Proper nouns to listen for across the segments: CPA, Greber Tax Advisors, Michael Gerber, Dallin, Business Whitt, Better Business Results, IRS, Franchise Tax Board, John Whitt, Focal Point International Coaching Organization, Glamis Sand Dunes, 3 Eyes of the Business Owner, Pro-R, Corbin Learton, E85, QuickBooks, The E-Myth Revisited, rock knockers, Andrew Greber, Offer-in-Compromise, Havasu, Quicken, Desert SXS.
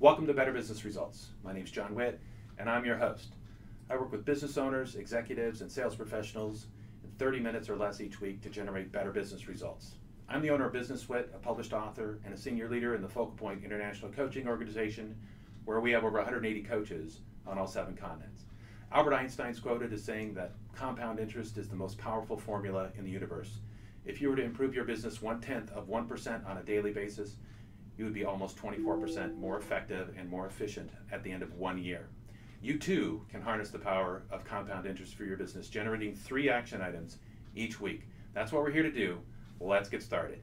Welcome to Better Business Results. My name is John Whitt, and I'm your host. I work with business owners, executives, and sales professionals in 30 minutes or less each week to generate better business results. I'm the owner of Business Whitt, a published author, and a senior leader in the Focal Point International Coaching Organization, where we have over 180 coaches on all 7 continents. Albert Einstein's quoted as saying that compound interest is the most powerful formula in the universe. If you were to improve your business 0.1% on a daily basis, you would be almost 24% more effective and more efficient at the end of 1 year. You too can harness the power of compound interest for your business, generating 3 action items each week. That's what we're here to do. Well, let's get started.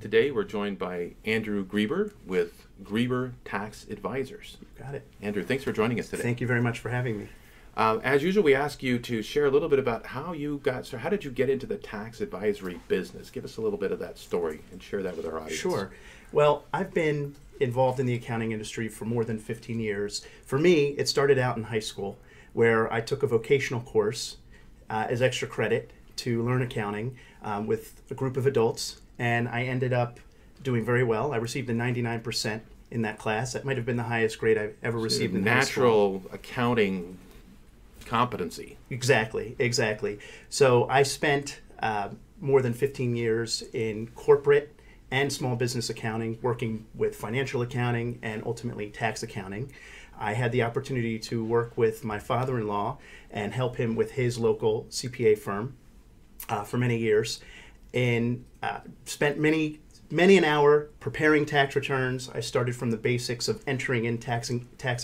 Today we're joined by Andrew Greber with Greber Tax Advisors. You got it. Andrew, thanks for joining us today. Thank you very much for having me. As usual, we ask you to share a little bit about how you got started. How did you get into the tax advisory business? Give us a little bit of that story and share that with our audience. Sure. Well, I've been involved in the accounting industry for more than 15 years. For me, it started out in high school, where I took a vocational course as extra credit to learn accounting with a group of adults, and I ended up doing very well. I received a 99% in that class. That might have been the highest grade I've ever received in high school. Natural accounting competency. Exactly, exactly. So I spent more than 15 years in corporate and small business accounting, working with financial accounting and ultimately tax accounting. I had the opportunity to work with my father-in-law and help him with his local CPA firm for many years, and spent many an hour preparing tax returns. I started from the basics of entering in tax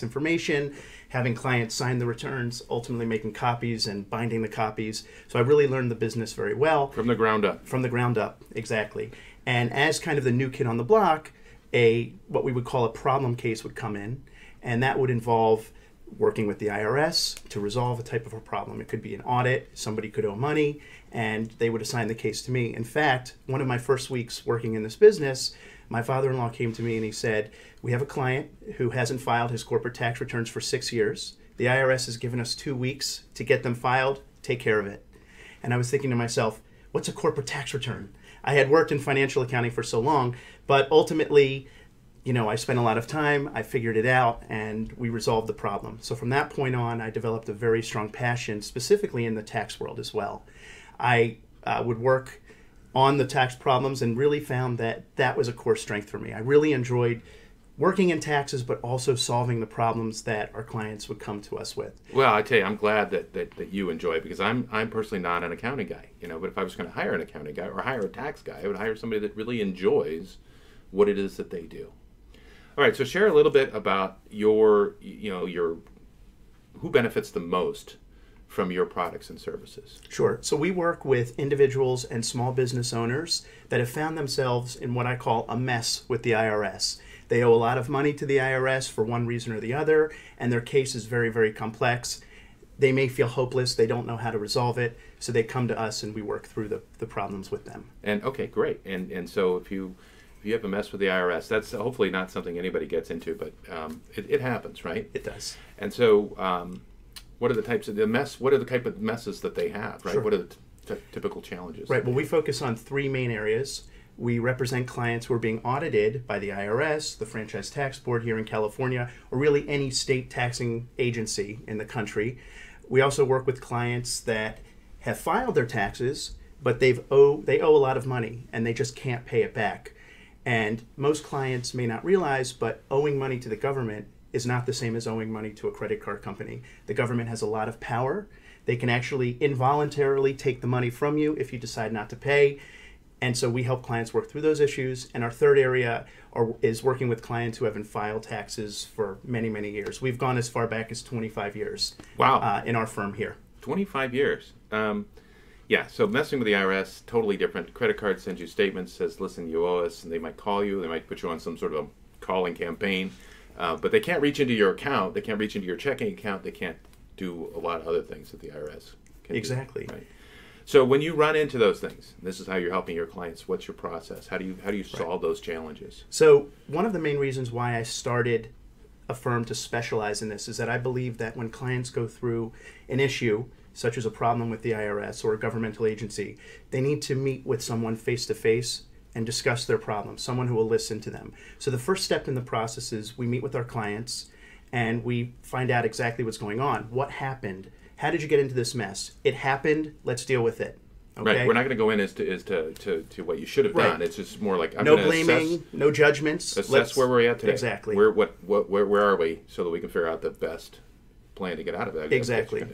information, having clients sign the returns, ultimately making copies and binding the copies. So I really learned the business very well. From the ground up. From the ground up, exactly. And as kind of the new kid on the block, what we would call a problem case would come in, and that would involve working with the IRS to resolve a type of a problem. It could be an audit, somebody could owe money, and they would assign the case to me. In fact, one of my first weeks working in this business, my father-in-law came to me and he said, we have a client who hasn't filed his corporate tax returns for 6 years. The IRS has given us 2 weeks to get them filed, take care of it. And I was thinking to myself, what's a corporate tax return? I had worked in financial accounting for so long, but ultimately, you know, I spent a lot of time, I figured it out, and we resolved the problem. So from that point on, I developed a very strong passion, specifically in the tax world as well. I would work on the tax problems and really found that that was a core strength for me. I really enjoyed working in taxes, but also solving the problems that our clients would come to us with. Well, I tell you, I'm glad that you enjoy it, because I'm personally not an accounting guy, you know, but if I was going to hire an accounting guy or hire a tax guy, I would hire somebody that really enjoys what it is that they do. All right, so share a little bit about your, you know, who benefits the most from your products and services. Sure. So we work with individuals and small business owners that have found themselves in what I call a mess with the IRS. They owe a lot of money to the IRS for one reason or the other, and their case is very, very complex. They may feel hopeless. They don't know how to resolve it, so they come to us and we work through the problems with them. And okay, great. And so if you have a mess with the IRS, that's hopefully not something anybody gets into, but it happens, right? It does. And so what are the types of messes that they have, right? Sure. What are the typical challenges? Right. Well, we focus on 3 main areas. We represent clients who are being audited by the IRS, the Franchise Tax Board here in California, or really any state taxing agency in the country. We also work with clients that have filed their taxes, but they owe a lot of money and they just can't pay it back. And most clients may not realize, but owing money to the government is not the same as owing money to a credit card company. The government has a lot of power. They can actually involuntarily take the money from you if you decide not to pay. And so we help clients work through those issues. And our third area is working with clients who haven't filed taxes for many, many years. We've gone as far back as 25 years. Wow. In our firm here. 25 years. Yeah, so messing with the IRS, totally different. Credit card sends you statements, says, listen, you owe us, and they might call you. They might put you on some sort of a calling campaign. But they can't reach into your account. They can't reach into your checking account. They can't do a lot of other things that the IRS can do. Right? So when you run into those things, this is how you're helping your clients. What's your process? How do you solve those challenges? So one of the main reasons why I started a firm to specialize in this is that I believe that when clients go through an issue, such as a problem with the IRS or a governmental agency, they need to meet with someone face-to-face and discuss their problems, someone who will listen to them. So the first step in the process is we meet with our clients and we find out exactly what's going on. What happened? How did you get into this mess? It happened. Let's deal with it. Okay? Right. We're not going to go in as to what you should have done. It's just more like no blaming, no judgments. Assess where we're at today. Exactly. Where are we, so that we can figure out the best plan to get out of that. Exactly.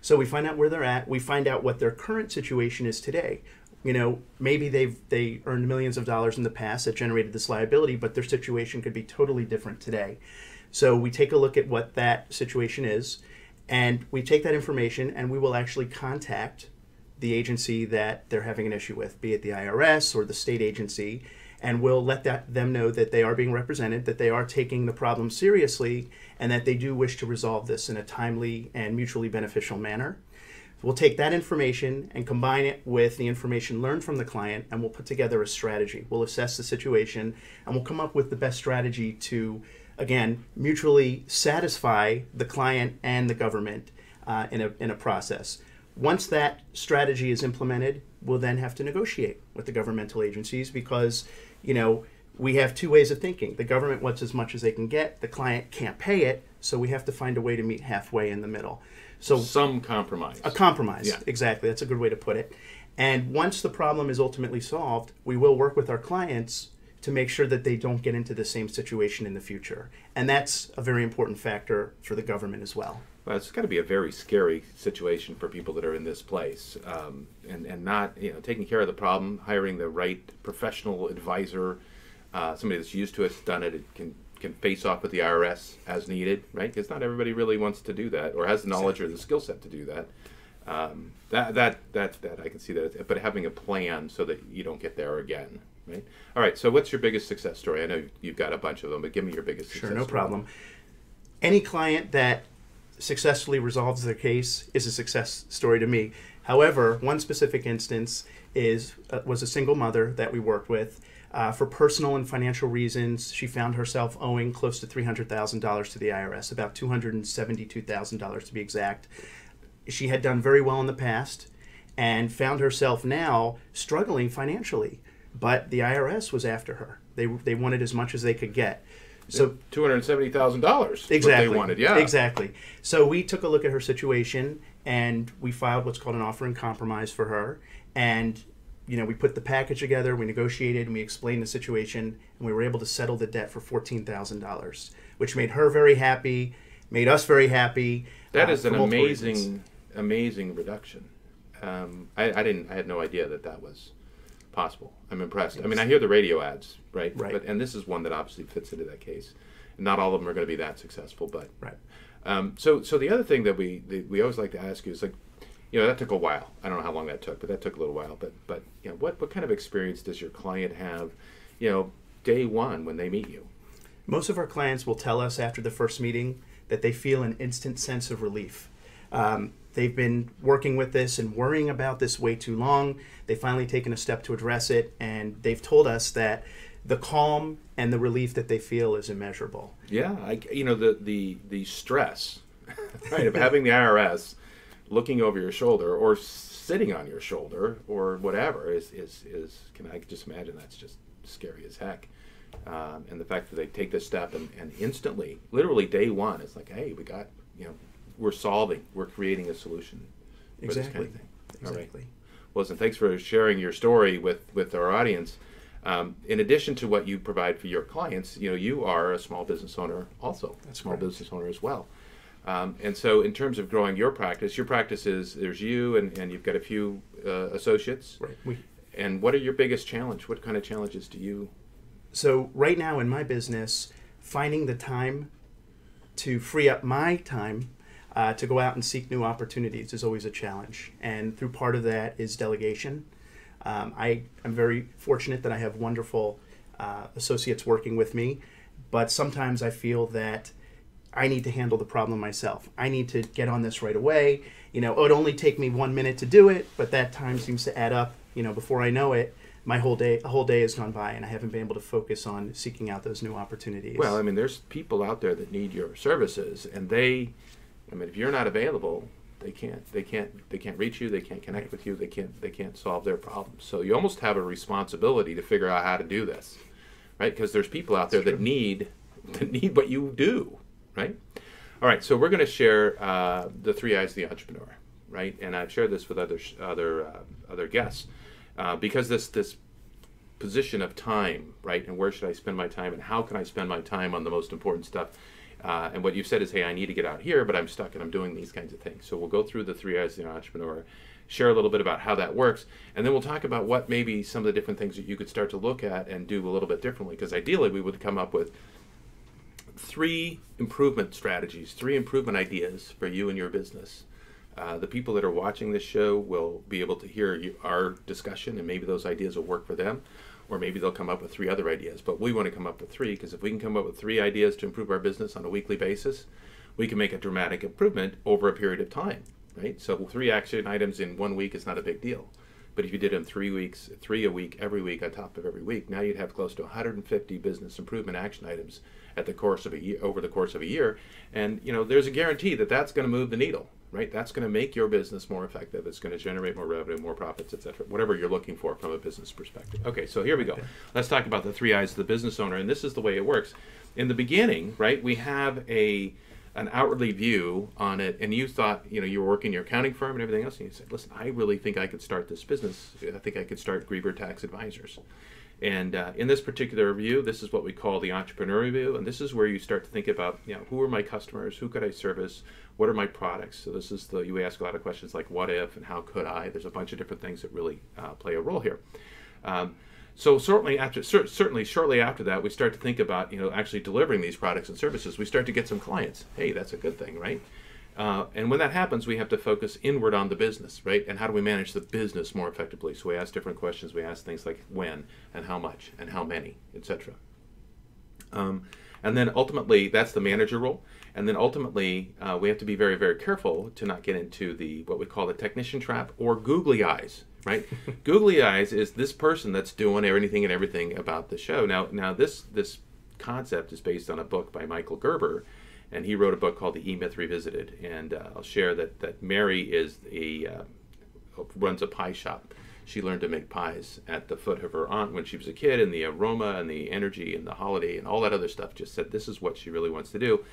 So we find out where they're at. We find out what their current situation is today. You know, maybe they earned millions of dollars in the past that generated this liability, but their situation could be totally different today. So we take a look at what that situation is, and we take that information and we will actually contact the agency that they're having an issue with, be it the IRS or the state agency, and we'll let them know that they are being represented, that they are taking the problem seriously, and that they do wish to resolve this in a timely and mutually beneficial manner. We'll take that information and combine it with the information learned from the client, and we'll put together a strategy. We'll assess the situation, and we'll come up with the best strategy to, again, mutually satisfy the client and the government in a process. Once that strategy is implemented, we'll then have to negotiate with the governmental agencies, because, you know, we have two ways of thinking. The government wants as much as they can get. The client can't pay it, so we have to find a way to meet halfway in the middle. So some compromise. A compromise, yeah. Exactly. That's a good way to put it. And once the problem is ultimately solved, we will work with our clients to make sure that they don't get into the same situation in the future. And that's a very important factor for the government as well. Well, it's got to be a very scary situation for people that are in this place, and not, you know, taking care of the problem, hiring the right professional advisor, somebody that's used to it, done it, can face off with the IRS as needed, right? Because not everybody really wants to do that, or has the knowledge or the skill set to do that. That I can see that, but having a plan so that you don't get there again. Right. All right. So what's your biggest success story? I know you've got a bunch of them, but give me your biggest success story. Sure, no problem. Any client that successfully resolves their case is a success story to me. However, one specific instance was a single mother that we worked with. For personal and financial reasons, she found herself owing close to $300,000 to the IRS, about $272,000 to be exact. She had done very well in the past and found herself now struggling financially, but the IRS was after her. They wanted as much as they could get. So $270,000. Exactly. What they wanted, yeah. Exactly. So we took a look at her situation and we filed what's called an Offer-in-Compromise for her. And, you know, we put the package together, we negotiated, and we explained the situation, and we were able to settle the debt for $14,000, which made her very happy, made us very happy. That is an amazing reduction. I had no idea that was possible. I'm impressed. I mean, I hear the radio ads, right? Right. But, and this is one that obviously fits into that case. Not all of them are going to be that successful, but right. So the other thing that we always like to ask you is, like, you know, that took a while. I don't know how long that took, but that took a little while. But you know, what kind of experience does your client have, you know, day one when they meet you? Most of our clients will tell us after the first meeting that they feel an instant sense of relief. They've been working with this and worrying about this way too long. They've finally taken a step to address it, and they've told us that the calm and the relief that they feel is immeasurable. Yeah, you know, the stress, right, of having the IRS looking over your shoulder or sitting on your shoulder or whatever is can I just imagine that's just scary as heck. And the fact that they take this step and instantly, literally day one, it's like, hey, we got, you know, we're solving, we're creating a solution. Exactly. For this kind of thing. Exactly. All right. Well, listen, thanks for sharing your story with our audience. In addition to what you provide for your clients, you know, you are a small business owner also. That's small correct. Business owner as well. And so in terms of growing your practice is there's you and you've got a few associates. Right. And what are your biggest challenge? What kind of challenges do you? So right now in my business, finding the time to free up my time to go out and seek new opportunities is always a challenge. And through part of that is delegation. I am very fortunate that I have wonderful associates working with me, but sometimes I feel that I need to handle the problem myself. I need to get on this right away. You know, it would only take me 1 minute to do it, but that time seems to add up. You know, before I know it, a whole day has gone by, and I haven't been able to focus on seeking out those new opportunities. Well, I mean, there's people out there that need your services, and I mean, if you're not available, They can't reach you. They can't connect with you. They can't solve their problems. So you almost have a responsibility to figure out how to do this, right? Because there's people out there that need what you do, right? All right. So we're going to share the 3 Eyes of the Entrepreneur, right? And I've shared this with other guests because this position of time, right? And where should I spend my time? And how can I spend my time on the most important stuff? And what you've said is, hey, I need to get out here, but I'm stuck and I'm doing these kinds of things. So we'll go through the 3 Eyes of the Entrepreneur, share a little bit about how that works, and then we'll talk about what maybe some of the different things that you could start to look at and do a little bit differently. Because ideally, we would come up with 3 improvement strategies, 3 improvement ideas for you and your business. The people that are watching this show will be able to hear our discussion, and maybe those ideas will work for them. Or maybe they'll come up with 3 other ideas, but we want to come up with 3, because if we can come up with 3 ideas to improve our business on a weekly basis, we can make a dramatic improvement over a period of time, right? So 3 action items in 1 week is not a big deal, but if you did them 3 a week, every week on top of every week, now you'd have close to 150 business improvement action items at the course of a year, over the course of a year, and you know there's a guarantee that that's going to move the needle, right? That's going to make your business more effective. It's going to generate more revenue, more profits, etc. Whatever you're looking for from a business perspective. Okay, so here we go. Let's talk about the 3 Eyes of the Business Owner, and this is the way it works. In the beginning, right, we have an outwardly view on it, and you thought, you know, you were working your accounting firm and everything else, and you said, listen, I really think I could start this business. I think I could start Greber Tax Advisors. And in this particular review, this is what we call the entrepreneur review, and this is where you start to think about, you know, who are my customers, who could I service, what are my products? So this is you ask a lot of questions like what if and how could I? There's a bunch of different things that really play a role here. So certainly shortly after that, we start to think about, you know, actually delivering these products and services. We start to get some clients. Hey, that's a good thing, right? And when that happens, we have to focus inward on the business, right? And how do we manage the business more effectively? So we ask different questions. We ask things like when and how much and how many, etc. And then ultimately, that's the manager role. And then ultimately, we have to be very, very careful to not get into the what we call the technician trap or googly eyes, right? Googly eyes is this person that's doing anything and everything about the show. Now this concept is based on a book by Michael Gerber. And he wrote a book called The E-Myth Revisited, and I'll share that Mary is runs a pie shop. She learned to make pies at the foot of her aunt when she was a kid, and the aroma and the energy and the holiday and all that other stuff just said this is what she really wants to do.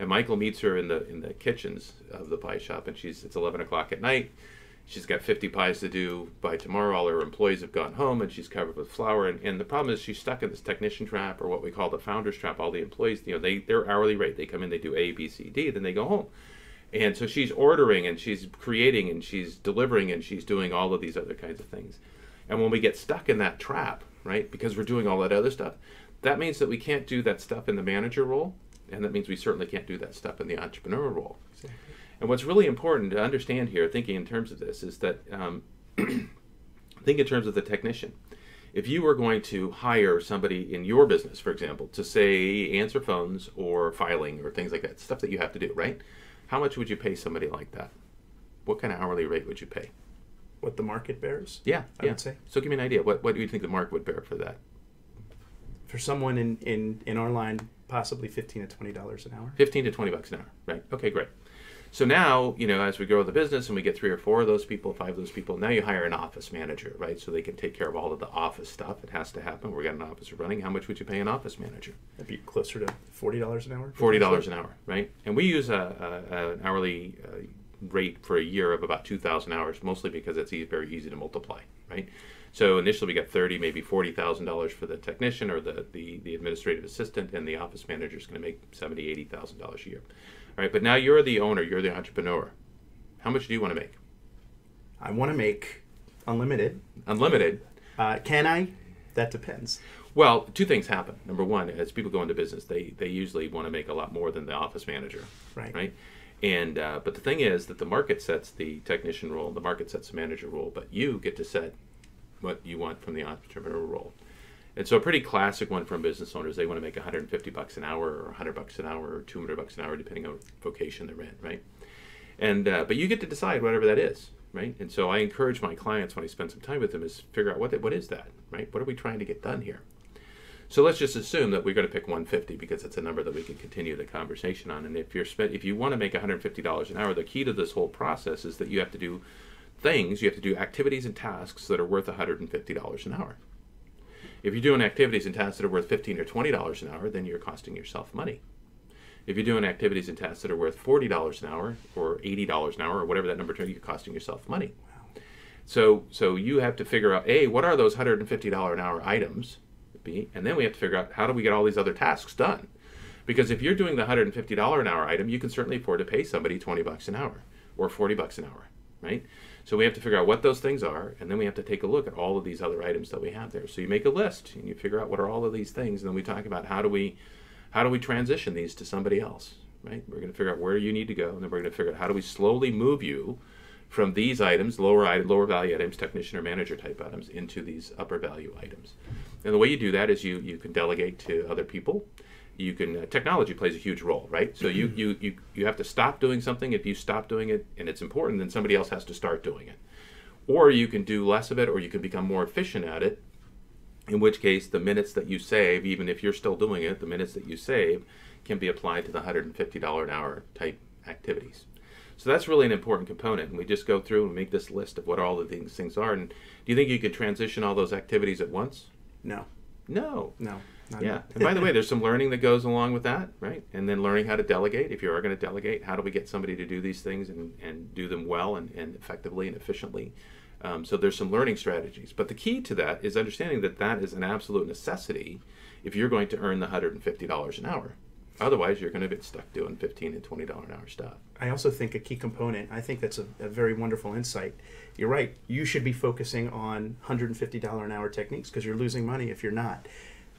And Michael meets her in the kitchens of the pie shop, and it's 11 o'clock at night. She's got 50 pies to do by tomorrow. All her employees have gone home, and she's covered with flour. And the problem is she's stuck in this technician trap, or what we call the founder's trap. All the employees, you know, their hourly rate. They come in, they do A, B, C, D, then they go home. And so she's ordering, and she's creating, and she's delivering, and she's doing all of these other kinds of things. And when we get stuck in that trap, right, because we're doing all that other stuff, that means that we can't do that stuff in the manager role, and that means we certainly can't do that stuff in the entrepreneur role. Exactly. And what's really important to understand here, thinking in terms of this, is that think in terms of the technician. If you were going to hire somebody in your business, for example, to say answer phones or filing or things like that, stuff that you have to do, right? How much would you pay somebody like that? What kind of hourly rate would you pay? What the market bears? Yeah, I would say. So give me an idea. What do you think the market would bear for that? For someone in our line, possibly $15 to $20 an hour. $15 to $20 an hour, right? Okay, great. So now, you know, as we grow the business and we get 3 or 4 of those people, 5 of those people, now you hire an office manager, right? So they can take care of all of the office stuff. It has to happen. We've got an office running. How much would you pay an office manager? That'd be closer to $40 an hour. $40 an hour, right? And we use an hourly rate for a year of about 2,000 hours, mostly because it's very easy to multiply, right? So initially we got $30,000, maybe $40,000 for the technician or the administrative assistant, and the office manager is going to make $70,000, $80,000 a year. All right, but now you're the owner, you're the entrepreneur. How much do you want to make? I want to make unlimited. Unlimited. Can I? That depends. Well, 2 things happen. Number 1, as people go into business, they usually want to make a lot more than the office manager. Right. Right. And but the thing is that the market sets the technician role, the market sets the manager role, but you get to set what you want from the entrepreneur role. And so a pretty classic one from business owners, they want to make $150 an hour or $100 an hour or $200 an hour, depending on vocation they're in, right? And, but you get to decide whatever that is, right? And so I encourage my clients when I spend some time with them is figure out what is that, right? What are we trying to get done here? So let's just assume that we're going to pick 150 because it's a number that we can continue the conversation on. And if you want to make $150 an hour, the key to this whole process is that you have to do things, you have to do activities and tasks that are worth $150 an hour. If you're doing activities and tasks that are worth $15 or $20 an hour, then you're costing yourself money. If you're doing activities and tasks that are worth $40 an hour or $80 an hour or whatever that number is, you're costing yourself money. Wow. So you have to figure out, A, what are those $150 an hour items? B, and then we have to figure out how do we get all these other tasks done? Because if you're doing the $150 an hour item, you can certainly afford to pay somebody $20 an hour or $40 an hour, right? So we have to figure out what those things are, and then we have to take a look at all of these other items that we have there. So you make a list and you figure out what are all of these things, and then we talk about how do we transition these to somebody else, right? We're going to figure out where you need to go, and then we're going to figure out how do we slowly move you from these items, lower value items, technician or manager type items, into these upper value items. And the way you do that is you can delegate to other people. You can, technology plays a huge role, right? So you have to stop doing something. If you stop doing it and it's important, then somebody else has to start doing it. Or you can do less of it, or you can become more efficient at it, in which case the minutes that you save, even if you're still doing it, the minutes that you save can be applied to the $150 an hour type activities. So that's really an important component, and we just go through and make this list of what all of these things are. And do you think you could transition all those activities at once? No. No. No. Yeah. And by the way, there's some learning that goes along with that, right? And then learning how to delegate. If you are going to delegate, how do we get somebody to do these things and do them well and effectively and efficiently? So there's some learning strategies. But the key to that is understanding that that is an absolute necessity if you're going to earn the $150 an hour. Otherwise, you're going to get stuck doing $15 and $20 an hour stuff. I also think a key component, I think that's a very wonderful insight. You're right. You should be focusing on $150 an hour techniques because you're losing money if you're not.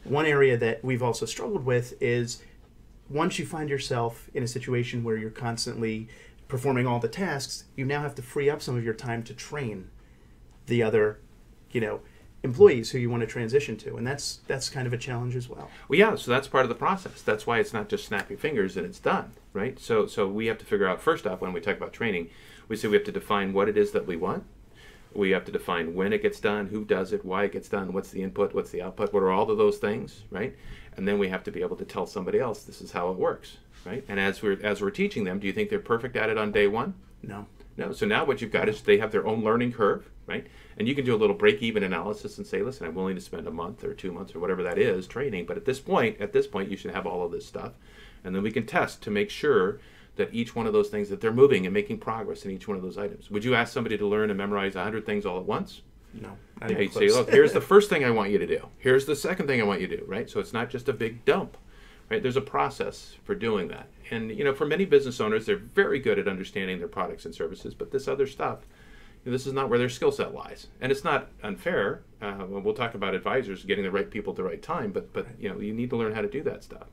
One area that we've also struggled with is once you find yourself in a situation where you're constantly performing all the tasks, you now have to free up some of your time to train the other, employees who you want to transition to, and that's kind of a challenge as well. Well, yeah, so that's part of the process. That's why it's not just snap your fingers and it's done, right? So we have to figure out, first off, when we talk about training, we say we have to define what it is that we want. We have to define when it gets done, who does it, why it gets done, what's the input, what's the output, what are all of those things, right? And then we have to be able to tell somebody else this is how it works, right? And as we're teaching them, do you think they're perfect at it on day one? No. No. So now what you've got is they have their own learning curve, right? And you can do a little break-even analysis and say, listen, I'm willing to spend a month or 2 months or whatever that is training, but at this point, you should have all of this stuff. And then we can test to make sure that each one of those things that they're moving and making progress in each one of those items. Would you ask somebody to learn and memorize 100 things all at once? No. Yeah, you'd say, look, here's the first thing I want you to do. Here's the second thing I want you to do, right? So it's not just a big dump, right? There's a process for doing that. And, for many business owners, they're very good at understanding their products and services, but this other stuff, this is not where their skill set lies. And it's not unfair. We'll talk about advisors getting the right people at the right time, but you need to learn how to do that stuff.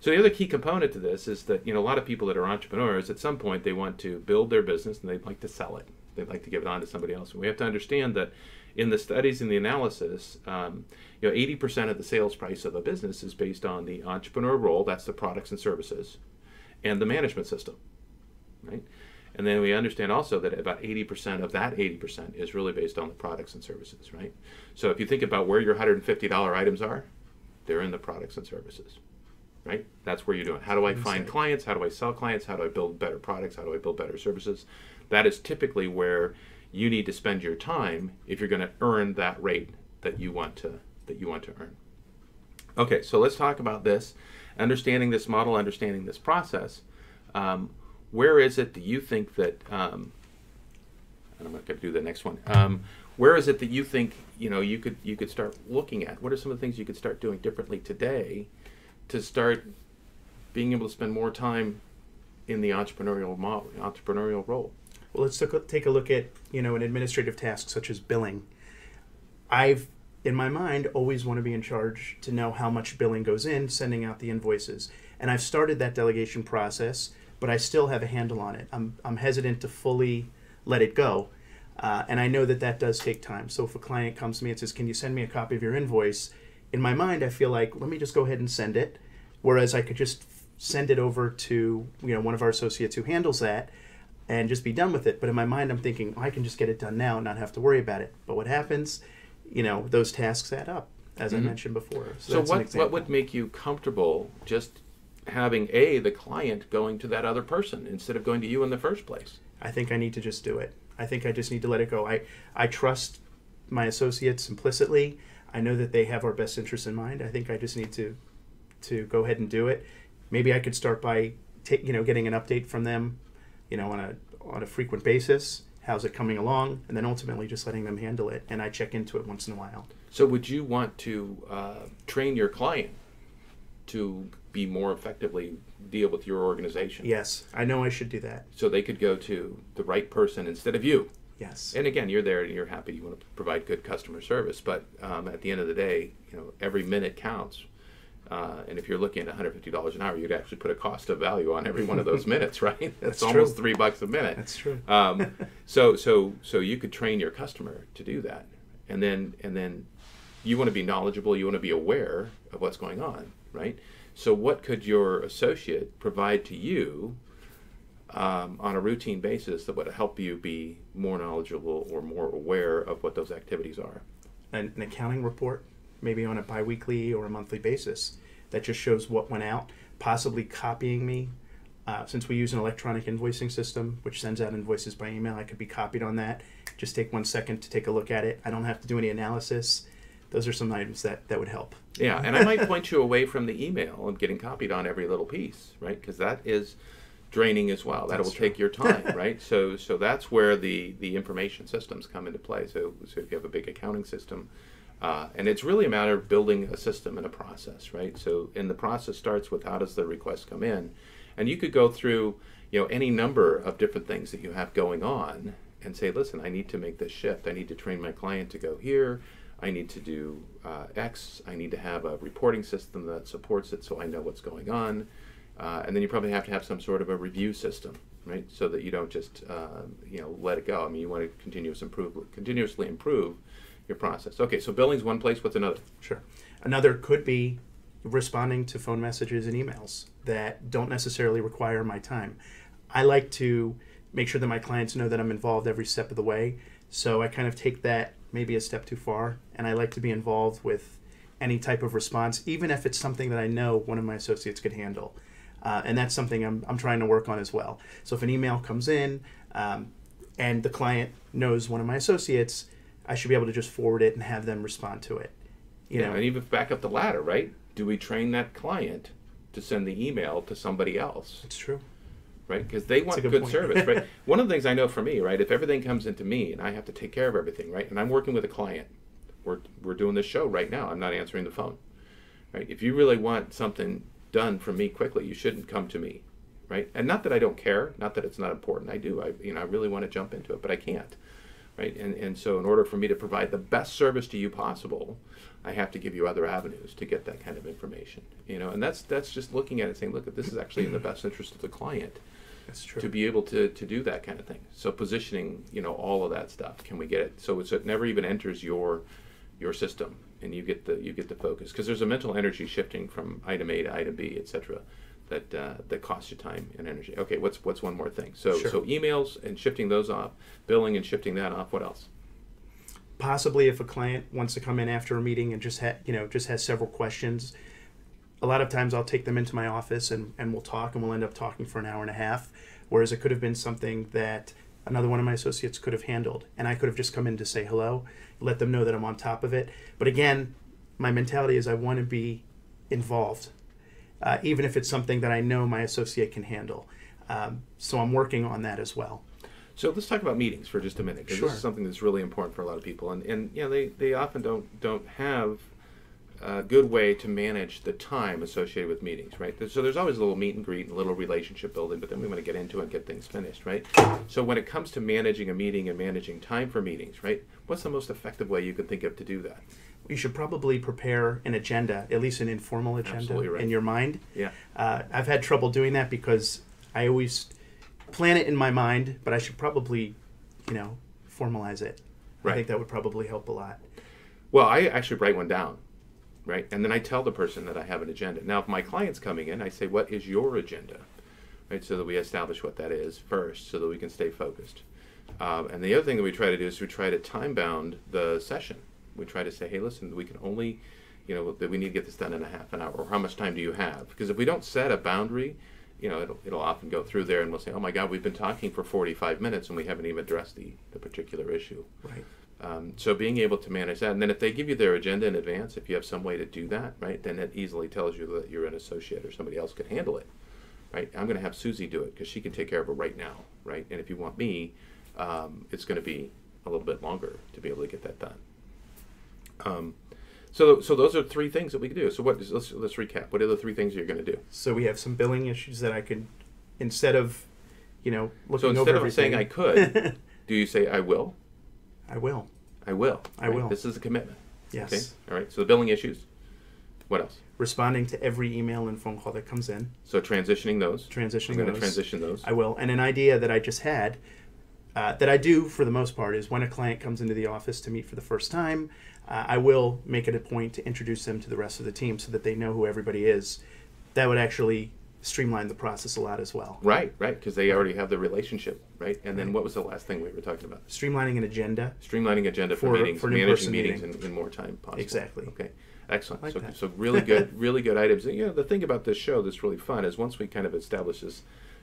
So the other key component to this is that a lot of people that are entrepreneurs, at some point they want to build their business and they'd like to sell it. They'd like to give it on to somebody else. And we have to understand that in the studies and the analysis, 80% of the sales price of a business is based on the entrepreneur role, that's the products and services, and the management system, right? And then we understand also that about 80% of that 80% is really based on the products and services, right? So if you think about where your $150 items are, they're in the products and services, right? That's where you're doing. How do I find clients? How do I sell clients? How do I build better products? How do I build better services? That is typically where you need to spend your time if you're going to earn that rate that you want to earn. Okay, so let's talk about this. Understanding this model, understanding this process. Where is it that you think that, I'm not going to do the next one. Where is it that you think, you could start looking at? What are some of the things you could start doing differently today to start being able to spend more time in the entrepreneurial model, entrepreneurial role? Well, let's take a look at, an administrative task such as billing. I've, in my mind, always want to be in charge to know how much billing goes in, sending out the invoices. And I've started that delegation process, but I still have a handle on it. I'm hesitant to fully let it go, and I know that does take time. So if a client comes to me and says, can you send me a copy of your invoice? In my mind, I feel like, let me just go ahead and send it, whereas I could just send it over to one of our associates who handles that and just be done with it. But in my mind, I'm thinking, I can just get it done now and not have to worry about it. But what happens, those tasks add up. as I mentioned before. So, what would make you comfortable just having the client going to that other person instead of going to you in the first place? I think I need to just do it. I think I just need to let it go. I trust my associates implicitly. I know that they have our best interests in mind. I think I just need to go ahead and do it. Maybe I could start by getting an update from them, on a frequent basis. How's it coming along? And then ultimately just letting them handle it. And I check into it once in a while. So would you want to train your client to be more effectively deal with your organization? Yes, I know I should do that. So they could go to the right person instead of you. Yes. And again, you're there and you're happy. You want to provide good customer service. But at the end of the day, every minute counts. And if you're looking at $150 an hour, you'd actually put a cost of value on every one of those minutes, right? That's almost true. $3 a minute. That's true. So you could train your customer to do that, and then you want to be knowledgeable, you want to be aware of what's going on, right? So what could your associate provide to you on a routine basis that would help you be more knowledgeable or more aware of what those activities are? An accounting report, maybe on a biweekly or a monthly basis, that just shows what went out, possibly copying me. Since we use an electronic invoicing system, which sends out invoices by email, I could be copied on that. Just take 1 second to take a look at it. I don't have to do any analysis. Those are some items that would help. Yeah, and I might point you away from the email and getting copied on every little piece, right? Because that is draining as well. That will take your time, right? So that's where the information systems come into play. So if you have a big accounting system, and it's really a matter of building a system and a process, right? So, and the process starts with how does the request come in? And you could go through, any number of different things that you have going on and say, listen, I need to make this shift. I need to train my client to go here. I need to do X. I need to have a reporting system that supports it so I know what's going on. And then you probably have to have some sort of a review system, right? So that you don't just let it go. I mean, you want to continuously improve your process. Okay, so billing's one place. What's another? Sure. Another could be responding to phone messages and emails that don't necessarily require my time. I like to make sure that my clients know that I'm involved every step of the way. So I kind of take that maybe a step too far, and I like to be involved with any type of response, even if it's something that I know one of my associates could handle. And that's something I'm trying to work on as well. So if an email comes in and the client knows one of my associates, I should be able to just forward it and have them respond to it. You know? And even back up the ladder, right? Do we train that client to send the email to somebody else? That's true. Right? Because they want good service, right? One of the things I know for me, right, if everything comes into me and I have to take care of everything, right, and I'm working with a client, we're doing this show right now, I'm not answering the phone, right? If you really want something done for me quickly, you shouldn't come to me, right? And not that I don't care, not that it's not important, I do, I really want to jump into it, but I can't. Right? And so in order for me to provide the best service to you possible, I have to give you other avenues to get that kind of information. And that's just looking at it and saying, look, this is actually in the best interest of the client. That's true. To be able to do that kind of thing. So positioning, all of that stuff. Can we get it? So it never even enters your system and you get the focus. Because there's a mental energy shifting from item A to item B, etc. That costs you time and energy. Okay, what's one more thing? So emails and shifting those off, billing and shifting that off. What else? Possibly if a client wants to come in after a meeting and just has several questions, a lot of times I'll take them into my office and we'll talk and we'll end up talking for an hour and a half, whereas it could have been something that another one of my associates could have handled and I could have just come in to say hello, let them know that I'm on top of it. But again, my mentality is I want to be involved. Even if it's something that I know my associate can handle. So I'm working on that as well. So let's talk about meetings for just a minute, because this is something that's really important for a lot of people. And they often don't have a good way to manage the time associated with meetings, right? So there's always a little meet and greet and a little relationship building, but then we want to get into it and get things finished, right? So when it comes to managing a meeting and managing time for meetings, right, what's the most effective way you could think of to do that? You should probably prepare an agenda, at least an informal agenda, in your mind. Yeah. I've had trouble doing that because I always plan it in my mind, but I should probably, formalize it. Right. I think that would probably help a lot. Well, I actually write one down, right? And then I tell the person that I have an agenda. Now, if my client's coming in, I say, what is your agenda? Right, so that we establish what that is first so that we can stay focused. And the other thing that we try to do is we try to time bound the session. we try to say, hey, listen, we can only, you know, that we need to get this done in a half an hour, or how much time do you have? Because if we don't set a boundary, you know, it'll often go through there, and we'll say, oh my God, we've been talking for 45 minutes and we haven't even addressed the particular issue. Right. So being able to manage that, and then if they give you their agenda in advance, if you have some way to do that, right, then it easily tells you that you're an associate or somebody else could handle it, right? I'm going to have Susie do it because she can take care of it right now, right? And if you want me, it's going to be a little bit longer to be able to get that done. So those are three things that we can do. So let's recap. What are the three things you're going to do? So we have some billing issues that I could, instead of, you know, looking over everything. So instead of saying I could, do you say I will? I will. I will. I will. This is a commitment. Yes. Okay? All right. So the billing issues. What else? Responding to every email and phone call that comes in. So transitioning those. I'm going to transition those. I will. And an idea that I just had, that I do for the most part, is when a client comes into the office to meet for the first time, I will make it a point to introduce them to the rest of the team so that they know who everybody is. That would actually streamline the process a lot as well. Right, right, because they already have the relationship, right? And then what was the last thing we were talking about? Streamlining an agenda. Streamlining agenda for meetings, for managing meetings in more time possible. Exactly. Okay, excellent. Like so really good, really good items. And, you know, the thing about this show that's really fun is once we kind of establish this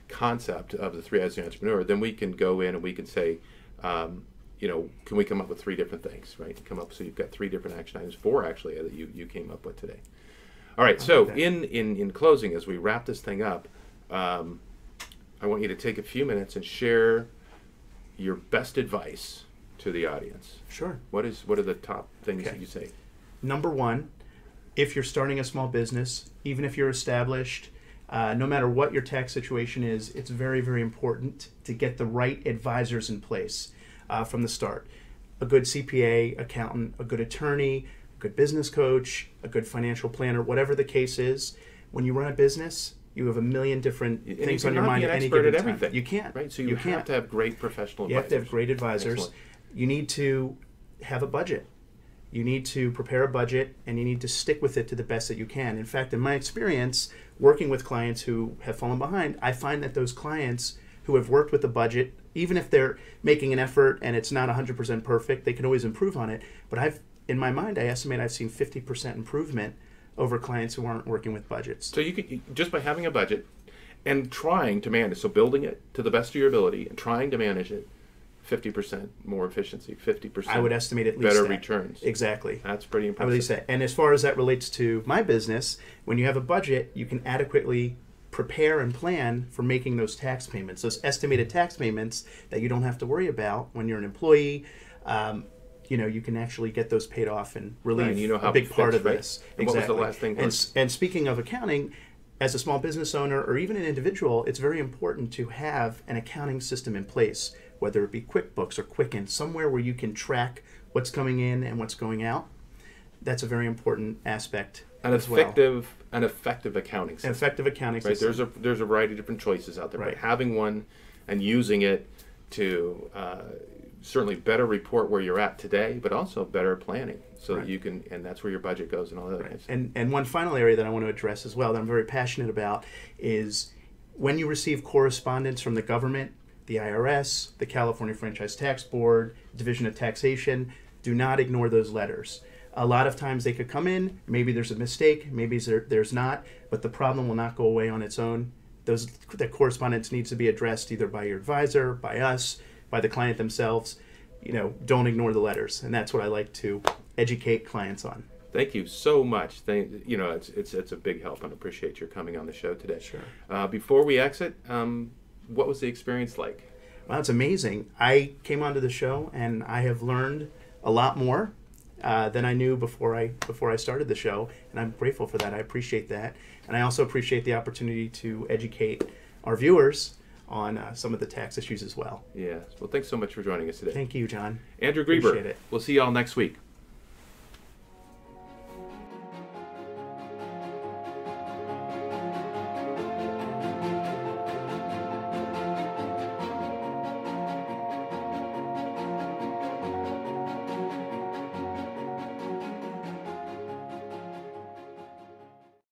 concept of the 3 Eyes of the Entrepreneur, then we can go in and we can say, you know, can we come up with three different things, right? Come up, so you've got three different action items, four actually, that you came up with today. All right, so in closing, as we wrap this thing up, I want you to take a few minutes and share your best advice to the audience. Sure. What are the top things that you say? Number 1, if you're starting a small business, even if you're established, no matter what your tax situation is, it's very, very important to get the right advisors in place from the start. A good CPA, accountant, a good attorney, good business coach, a good financial planner, whatever the case is. When you run a business, you have a million different things on your mind at any given time. You can't. Right? So you have to have great professional advisors. You have to have great advisors. Excellent. You need to have a budget. You need to prepare a budget, and you need to stick with it to the best that you can. In fact, in my experience, working with clients who have fallen behind, I find that those clients who have worked with the budget, even if they're making an effort and it's not 100% perfect, they can always improve on it. But in my mind, I estimate I've seen 50% improvement over clients who aren't working with budgets. So you could, just by having a budget and trying to manage, so building it to the best of your ability and trying to manage it, 50% more efficiency, 50%. I would estimate at least better returns. Exactly. That's pretty impressive. I would say, and as far as that relates to my business, when you have a budget, you can adequately prepare and plan for making those tax payments, those estimated tax payments that you don't have to worry about when you're an employee. You know, you can actually get those paid off and relieve a big part of this. And exactly. What was the last thing? And speaking of accounting, as a small business owner or even an individual, it's very important to have an accounting system in place, whether it be QuickBooks or Quicken, somewhere where you can track what's coming in and what's going out. That's a very important aspect as well. An effective accounting system. An effective accounting system. Right? There's a variety of different choices out there, right? But having one and using it to certainly better report where you're at today, but also better planning, so that you can, and that's where your budget goes and all that. Right. And one final area that I want to address as well that I'm very passionate about is when you receive correspondence from the government, the IRS, the California Franchise Tax Board, Division of Taxation, do not ignore those letters. A lot of times they could come in, maybe there's a mistake, maybe there's not, but the problem will not go away on its own. That correspondence needs to be addressed either by your advisor, by us, by the client themselves. You know, don't ignore the letters, and that's what I like to educate clients on. Thank you so much. You know, it's a big help, and appreciate your coming on the show today. Sure. Before we exit, what was the experience like? Well, it's amazing. I came onto the show, and I have learned a lot more than I knew before I started the show, and I'm grateful for that. I appreciate that, and I also appreciate the opportunity to educate our viewers on some of the tax issues as well. Yeah. Well, thanks so much for joining us today. Thank you, John. Andrew Greber. Appreciate it. We'll see you all next week.